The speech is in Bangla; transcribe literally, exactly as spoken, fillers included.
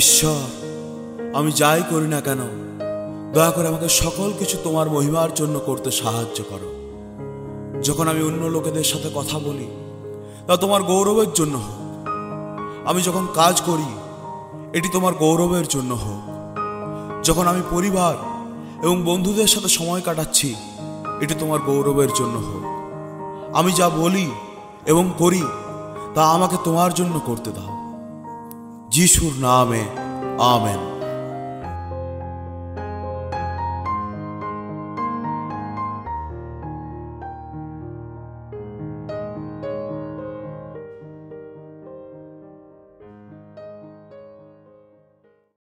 ঈশ্বর, আমি যাই করি না কেন দয়া করে আমাকে সকল কিছু তোমার মহিমার জন্য করতে সাহায্য করো। যখন আমি অন্য লোকেদের সাথে কথা বলি তা তোমার গৌরবের জন্য হোক, আমি যখন কাজ করি এটি তোমার গৌরবের জন্য হোক, যখন আমি পরিবার এবং বন্ধুদের সাথে সময় কাটাচ্ছি এটি তোমার গৌরবের জন্য হোক, আমি যা বলি এবং করি তা আমাকে তোমার জন্য করতে দাও। যিশুর নামে আমেন।